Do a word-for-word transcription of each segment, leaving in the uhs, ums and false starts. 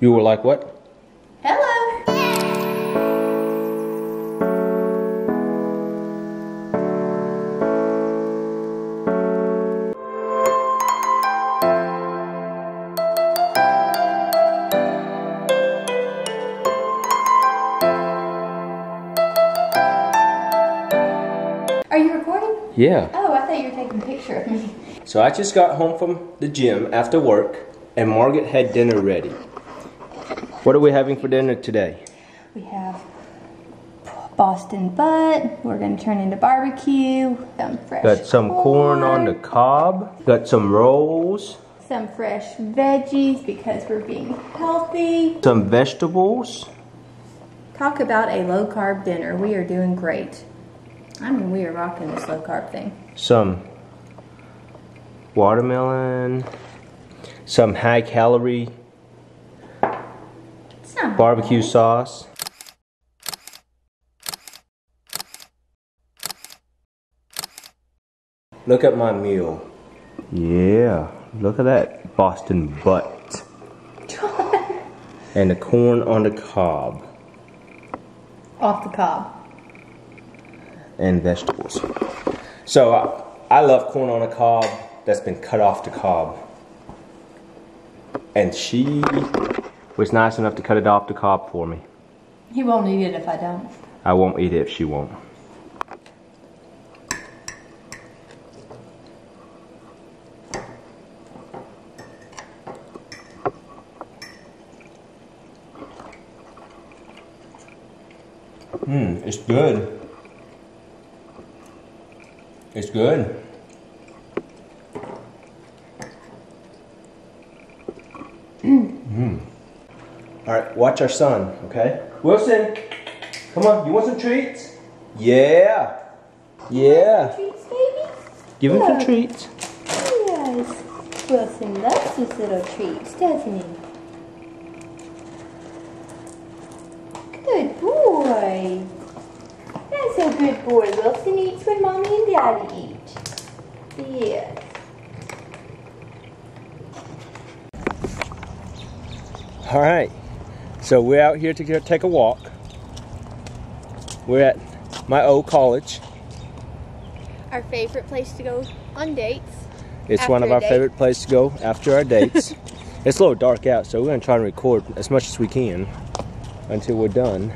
You were like what? Hello. Are you recording? Yeah. Oh, I thought you were taking a picture of me. So I just got home from the gym after work, and Margaret had dinner ready. What are we having for dinner today? We have Boston butt. We're going to turn into barbecue. Some fresh Got some corn. corn on the cob. Got some rolls. Some fresh veggies because we're being healthy. Some vegetables. Talk about a low-carb dinner. We are doing great. I mean, we are rocking this low-carb thing. Some watermelon. Some high-calorie barbecue sauce. Look at my meal. Yeah, look at that Boston butt. And the corn on the cob. Off the cob. And vegetables. So uh, I love corn on the cob that's been cut off the cob. And she was nice enough to cut it off the cob for me. He won't eat it if I don't. I won't eat it if she won't. Mmm, it's good. It's good. Mmm. All right, watch our son, okay? Wilson, come on, you want some treats? Yeah. Yeah. Some treats, baby? Give him some treats. Yes. Wilson loves his little treats, doesn't he? Good boy. That's a good boy. Wilson eats when Mommy and Daddy eat. Yes. All right. So we're out here to go take a walk. We're at my old college. Our favorite place to go on dates. It's one of our date. favorite places to go after our dates. It's a little dark out, so we're going to try and record as much as we can until we're done.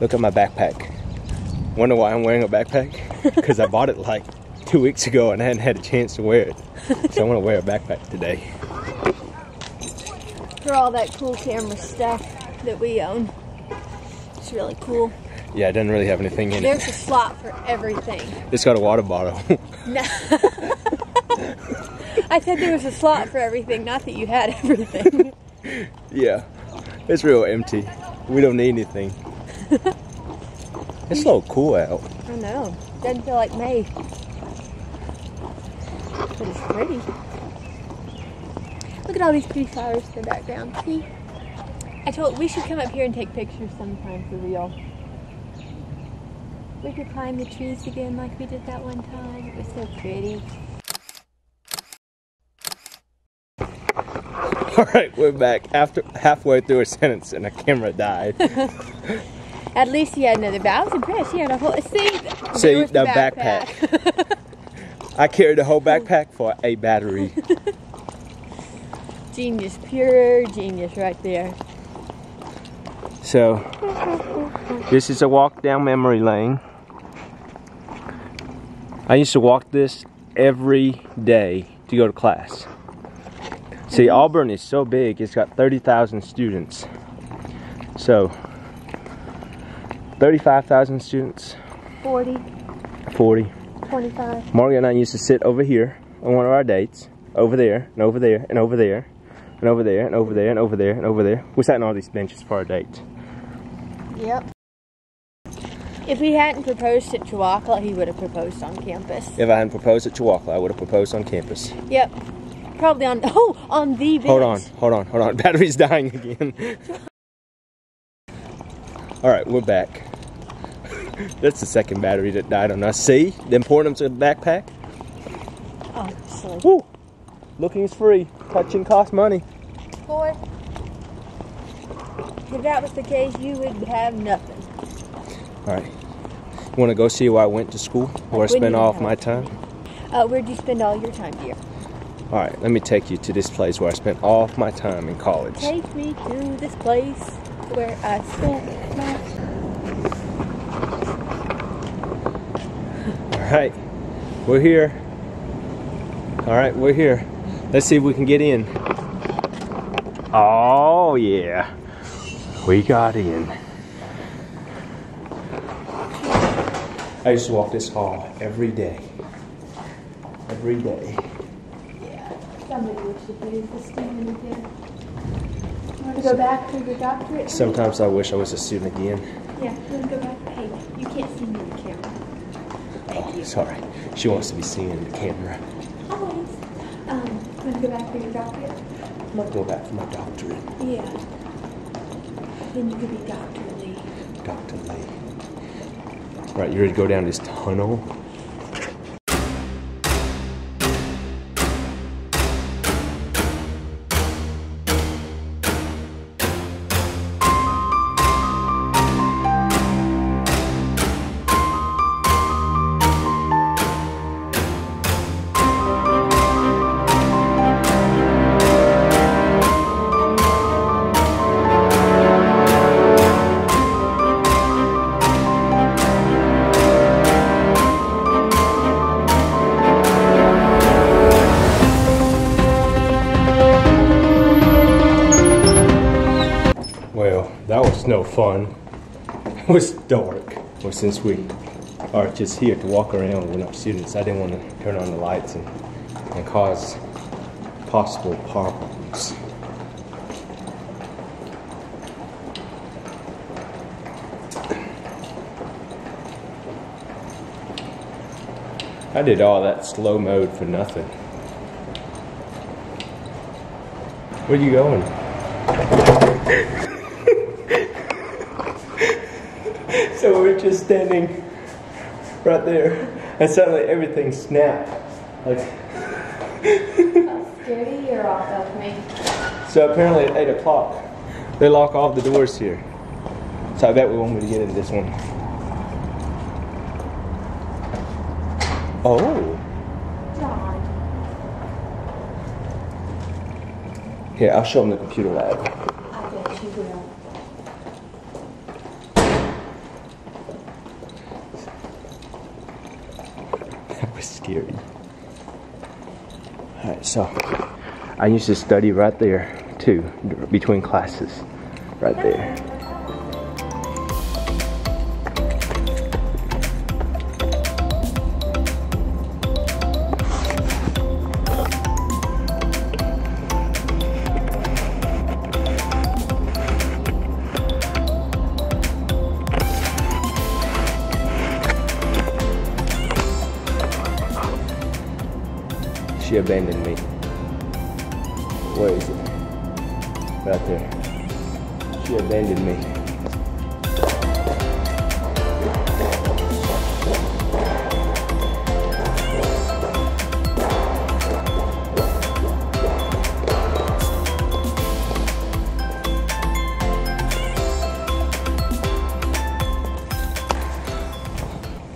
Look at my backpack. Wonder why I'm wearing a backpack? Because I bought it like two weeks ago and I hadn't had a chance to wear it. So I want to wear a backpack today. For all that cool camera stuff that we own. It's really cool. Yeah, it doesn't really have anything in There's it. There's a slot for everything. It's got a water bottle. No. I said there was a slot for everything, not that you had everything. Yeah. It's real empty. We don't need anything. It's a little cool out. I know. It doesn't feel like May. But it's pretty. Look at all these pretty flowers in the background. See? I told we should come up here and take pictures sometime for real. We could climb the trees again like we did that one time. It was so pretty. Alright, we're back after halfway through a sentence and the camera died. At least he had another bag. I was impressed. He had a whole see, see the, the backpack. backpack. I carried the whole backpack for a battery. Genius, pure genius right there. So, this is a walk down memory lane. I used to walk this every day to go to class. See, Auburn is so big, it's got thirty thousand students. So, thirty-five thousand students. forty. forty. twenty-five. Morgan and I used to sit over here on one of our dates. Over there, and over there, and over there. And over there, and over there, and over there, and over there. We sat on all these benches for our date. Yep. If he hadn't proposed at Chewacca, he would have proposed on campus. If I hadn't proposed at Chewacca, I would have proposed on campus. Yep. Probably on, oh, on the bench. Hold on, hold on, hold on. Battery's dying again. All right, we're back. That's the second battery that died on us. See the importance of the backpack? Oh, silly. Woo! Looking is free. Touching costs money. boy. If that was the case, you would have nothing. All right. You want to go see where I went to school? Where I spent all of my time? Uh, where did you spend all your time, dear? All right, let me take you to this place where I spent all of my time in college. Take me to this place where I spent my time. All right, we're here. All right, we're here. Let's see if we can get in. Oh, yeah. We got in. I used to walk this hall every day. Every day. Yeah. Somebody wish you could use this student again. You want to go back for your doctorate? Sometimes I wish I was a student again. Yeah, you want to go back? Hey, you can't see me in the camera. Thank oh, you. Sorry. She wants to be seen in the camera. Always. Um, you want to go back for your doctorate? I'm going to go back for my doctorate. Yeah. Then you could be Doctor Lee. Doctor Lee. All right, you ready to go down this tunnel? No fun. It was dark. Well, since we are just here to walk around with our students, I didn't want to turn on the lights and, and cause possible problems. I did all that slow mode for nothing. Where are you going? So we're just standing right there, and suddenly everything snapped. Like, I scared the ear off of me. So apparently at eight o'clock, they lock all the doors here. So I bet we won't be able to get in this one. Oh. John. Here, I'll show them the computer lab. I bet you will. Scary. Alright, so I used to study right there too, between classes, right there. She abandoned me. Where is it? Right there. She abandoned me.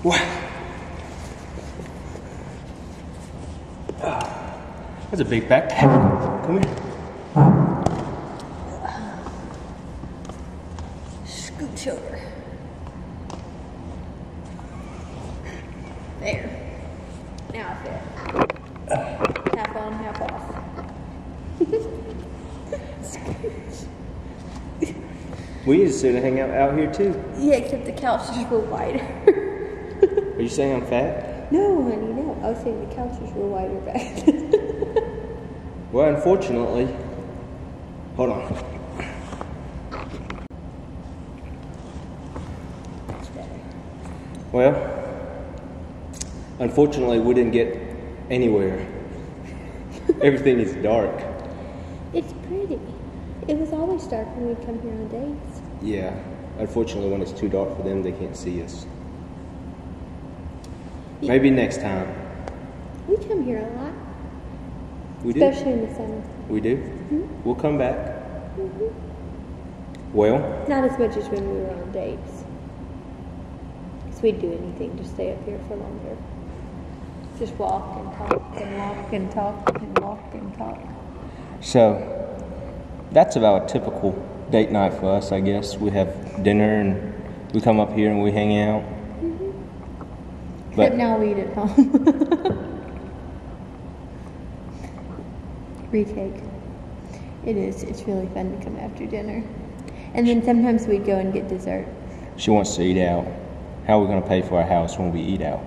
What? That's a big backpack. Come here. Scooch over. There. Now I feel it. Half on, half off. Scooch. We used to hang out out here too. Yeah, except the couch is real wider. Are you saying I'm fat? No, honey, no. I was saying the couch is real wider back then. Well, unfortunately, hold on. Well, unfortunately, we didn't get anywhere. Everything is dark. It's pretty. It was always dark when we come here on days. Yeah. Unfortunately, when it's too dark for them, they can't see us. Yeah. Maybe next time. We come here a lot. We Especially did. in the summer. We do? Mm-hmm. We'll come back. Mm-hmm. Well? Not as much as when we were on dates. Because we'd do anything to stay up here for longer. Just walk and talk and walk and talk and walk and talk. So, that's about a typical date night for us, I guess. We have dinner and we come up here and we hang out. Mm-hmm. But now we eat at home. Retake. It is. It's really fun to come after dinner. And then sometimes we'd go and get dessert. She wants to eat out. How are we going to pay for our house when we eat out?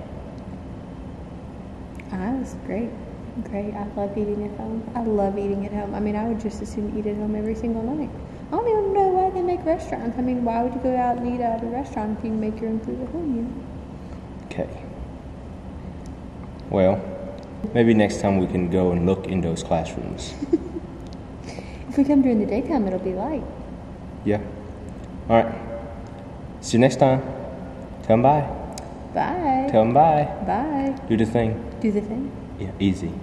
I was great. Great. I love eating at home. I love eating at home. I mean, I would just as soon eat at home every single night. I don't even know why they make restaurants. I mean, why would you go out and eat out at a restaurant if you can make your own food at home, you know? Okay. Well, maybe next time we can go and look in those classrooms. If we come during the daytime, it'll be light. Yeah. All right. See you next time. Tell them bye. Bye. Tell them bye. Bye. Do the thing. Do the thing? Yeah, easy.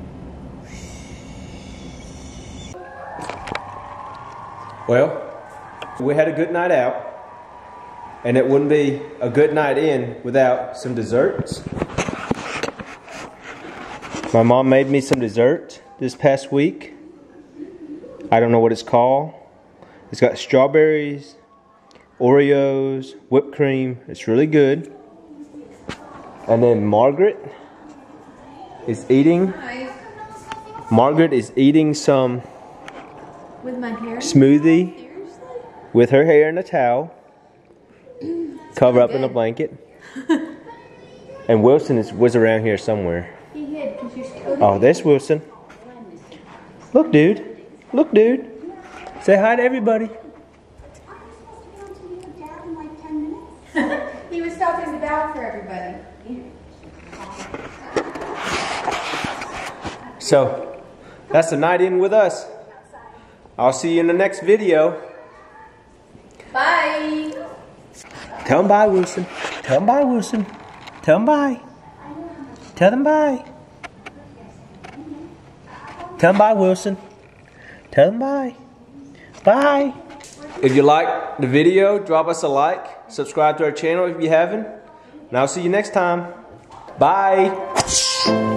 Well, we had a good night out, and it wouldn't be a good night in without some desserts. My mom made me some dessert this past week. I don't know what it's called. It's got strawberries, Oreos, whipped cream. It's really good. And then Margaret is eating. Margaret is eating some with my hair smoothie with her hair in a towel. Cover up in a blanket. And Wilson is, was around here somewhere. Oh, there's Wilson. Look, dude. Look, dude. Say hi to everybody. He was talking to Dad for everybody. So, that's the night in with us. I'll see you in the next video. Bye. Tell them bye, Wilson. Tell them bye, Wilson. Tell them bye. Tell them bye. Tell them bye, Wilson. Tell them bye. Bye. If you like the video, drop us a like. Subscribe to our channel if you haven't. And I'll see you next time. Bye.